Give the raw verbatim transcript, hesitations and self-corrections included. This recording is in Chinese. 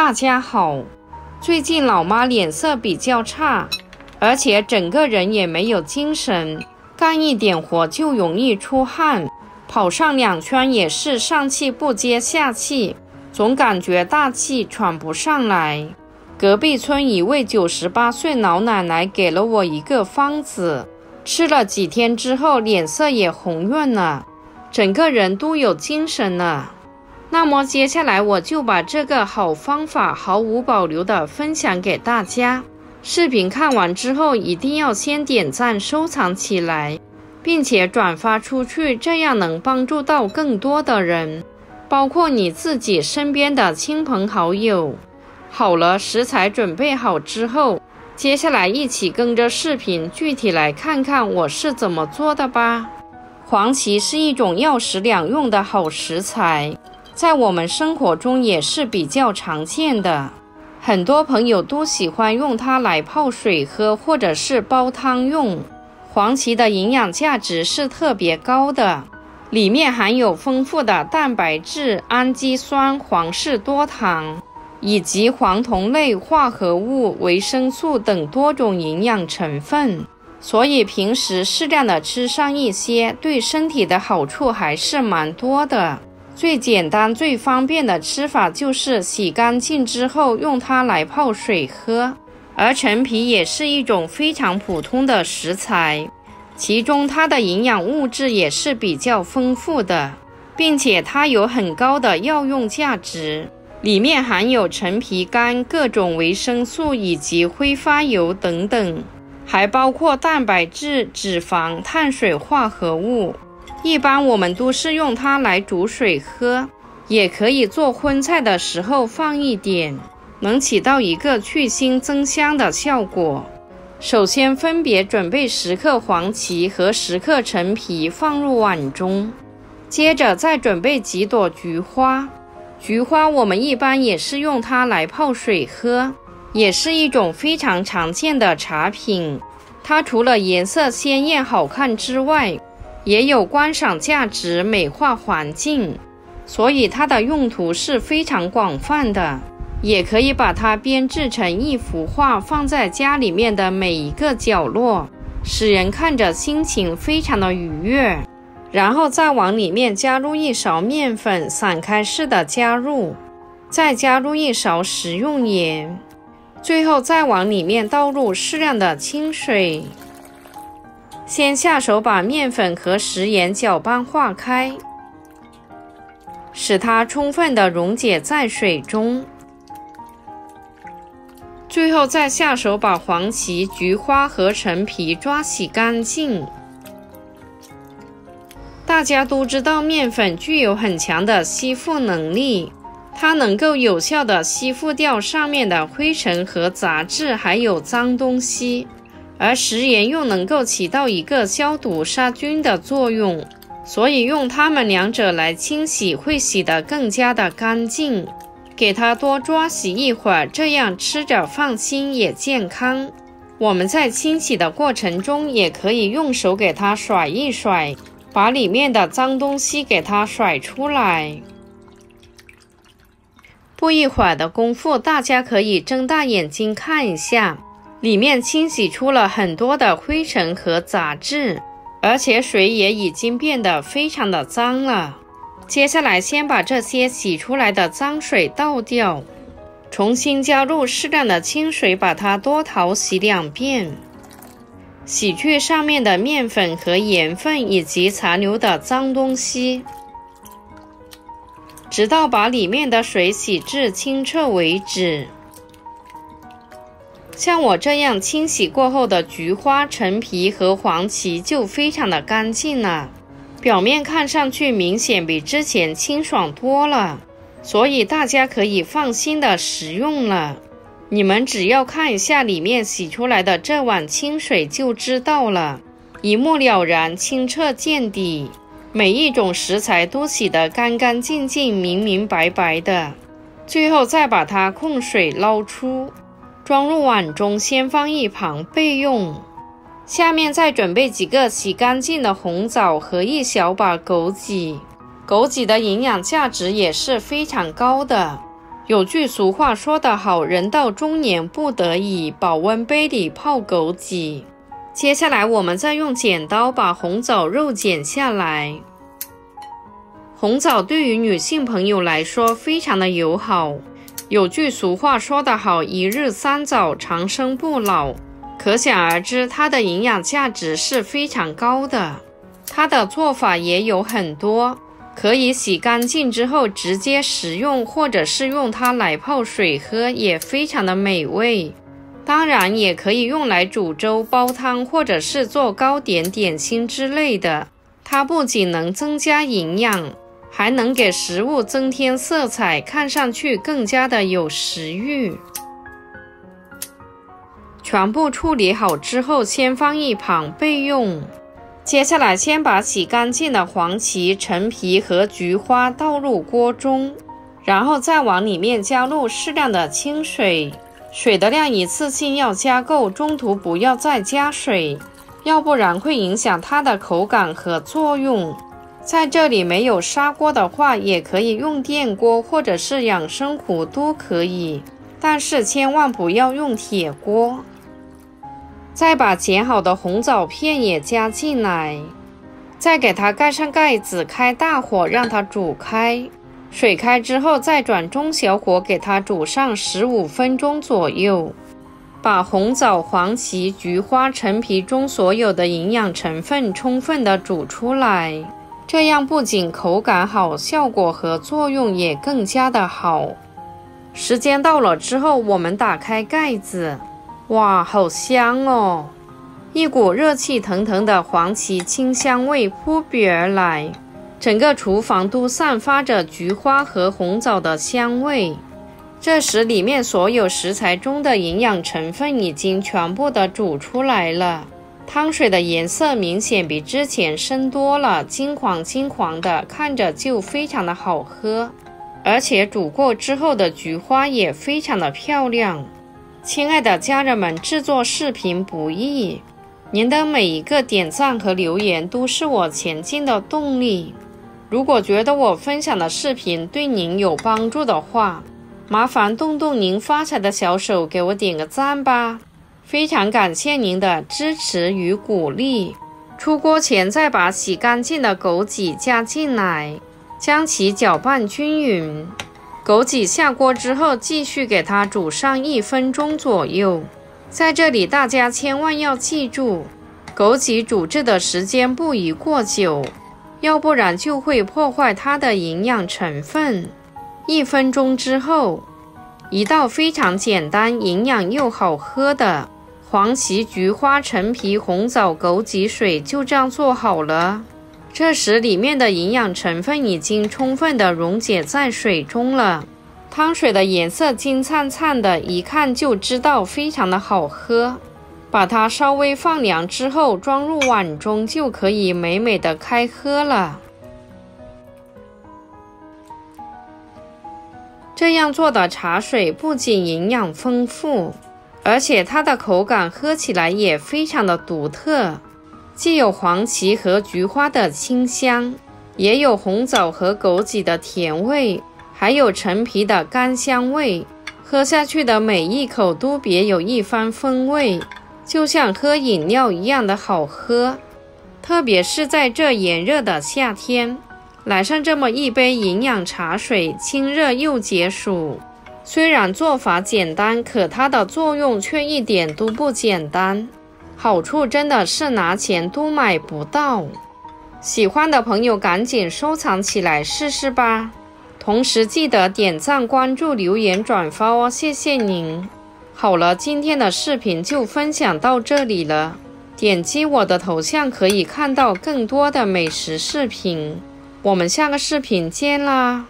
大家好，最近老妈脸色比较差，而且整个人也没有精神，干一点活就容易出汗，跑上两圈也是上气不接下气，总感觉大气喘不上来。隔壁村一位九十八岁老奶奶给了我一个方子，吃了几天之后脸色也红润了，整个人都有精神了。那么接下来我就把这个好方法毫无保留的分享给大家。视频看完之后一定要先点赞收藏起来，并且转发出去，这样能帮助到更多的人，包括你自己身边的亲朋好友。好了，食材准备好之后，接下来一起跟着视频具体来看看我是怎么做的吧。黄芪是一种药食两用的好食材，在我们生活中也是比较常见的，很多朋友都喜欢用它来泡水喝或者是煲汤用。黄芪的营养价值是特别高的，里面含有丰富的蛋白质、氨基酸、黄氏多糖以及黄酮类化合物、维生素等多种营养成分，所以平时适量的吃上一些，对身体的好处还是蛮多的。最简单最方便的吃法就是洗干净之后用它来泡水喝。而陈皮也是一种非常普通的食材，其中它的营养物质也是比较丰富的，并且它有很高的药用价值，里面含有陈皮苷、各种维生素以及挥发油等等，还包括蛋白质、脂肪、碳水化合物。一般我们都是用它来煮水喝，也可以做荤菜的时候放一点，能起到一个去腥增香的效果。首先分别准备十克黄芪和十克陈皮放入碗中，接着再准备几朵菊花。菊花我们一般也是用它来泡水喝，也是一种非常常见的茶品，它除了颜色鲜艳好看之外，也有观赏价值，美化环境，所以它的用途是非常广泛的，也可以把它编制成一幅画，放在家里面的每一个角落，使人看着心情非常的愉悦。然后再往里面加入一勺面粉，散开式的加入，再加入一勺食用盐，最后再往里面倒入适量的清水。先下手把面粉和食盐搅拌化开，使它充分的溶解在水中。最后再下手把黄芪、菊花和陈皮抓洗干净。大家都知道面粉具有很强的吸附能力，它能够有效的吸附掉上面的灰尘和杂质，还有脏东西。而食盐又能够起到一个消毒杀菌的作用，所以用它们两者来清洗会洗得更加的干净，给它多抓洗一会儿，这样吃着放心也健康。我们在清洗的过程中也可以用手给它甩一甩，把里面的脏东西给它甩出来。不一会儿的功夫，大家可以睁大眼睛看一下，里面清洗出了很多的灰尘和杂质，而且水也已经变得非常的脏了。接下来先把这些洗出来的脏水倒掉，重新加入适量的清水，把它多淘洗两遍，洗去上面的面粉和盐分以及残留的脏东西，直到把里面的水洗至清澈为止。像我这样清洗过后的菊花、陈皮和黄芪就非常的干净了，表面看上去明显比之前清爽多了，所以大家可以放心的食用了。你们只要看一下里面洗出来的这碗清水就知道了，一目了然，清澈见底。每一种食材都洗得干干净净、明明白白的，最后再把它控水捞出，装入碗中，先放一旁备用。下面再准备几个洗干净的红枣和一小把枸杞，枸杞的营养价值也是非常高的，有句俗话说得好，人到中年不得已，保温杯里泡枸杞。接下来我们再用剪刀把红枣肉剪下来。红枣对于女性朋友来说非常的友好。有句俗话说得好，一日三枣，长生不老。可想而知，它的营养价值是非常高的。它的做法也有很多。 可以洗干净之后直接食用，或者是用它来泡水喝，也非常的美味。当然，也可以用来煮粥、煲汤，或者是做糕点、点心之类的。它不仅能增加营养，还能给食物增添色彩，看上去更加的有食欲。全部处理好之后，先放一旁备用。 接下来，先把洗干净的黄芪、陈皮和菊花倒入锅中，然后再往里面加入适量的清水，水的量一次性要加够，中途不要再加水，要不然会影响它的口感和作用。在这里没有砂锅的话，也可以用电锅或者是养生壶都可以，但是千万不要用铁锅。 再把剪好的红枣片也加进来，再给它盖上盖子，开大火让它煮开。水开之后，再转中小火给它煮上十五分钟左右。把红枣、黄芪、菊花、陈皮中所有的营养成分充分的煮出来，这样不仅口感好，效果和作用也更加的好。时间到了之后，我们打开盖子。 哇，好香哦！一股热气腾腾的黄芪清香味扑鼻而来，整个厨房都散发着菊花和红枣的香味。这时，里面所有食材中的营养成分已经全部的煮出来了，汤水的颜色明显比之前深多了，金黄金黄的，看着就非常的好喝。而且煮过之后的菊花也非常的漂亮。 亲爱的家人们，制作视频不易，您的每一个点赞和留言都是我前进的动力。如果觉得我分享的视频对您有帮助的话，麻烦动动您发财的小手，给我点个赞吧！非常感谢您的支持与鼓励。出锅前，再把洗干净的枸杞加进来，将其搅拌均匀。 枸杞下锅之后，继续给它煮上一分钟左右。在这里，大家千万要记住，枸杞煮制的时间不宜过久，要不然就会破坏它的营养成分。一分钟之后，一道非常简单、营养又好喝的黄芪、菊花、陈皮、红枣枸杞水就这样做好了。 这时，里面的营养成分已经充分的溶解在水中了。汤水的颜色金灿灿的，一看就知道非常的好喝。把它稍微放凉之后，装入碗中就可以美美的开喝了。这样做的茶水不仅营养丰富，而且它的口感喝起来也非常的独特。 既有黄芪和菊花的清香，也有红枣和枸杞的甜味，还有陈皮的甘香味。喝下去的每一口都别有一番风味，就像喝饮料一样的好喝。特别是在这炎热的夏天，来上这么一杯营养茶水，清热又解暑。虽然做法简单，可它的作用却一点都不简单。 好处真的是拿钱都买不到，喜欢的朋友赶紧收藏起来试试吧。同时记得点赞、关注、留言、转发哦，谢谢您。好了，今天的视频就分享到这里了。点击我的头像可以看到更多的美食视频，我们下个视频见啦。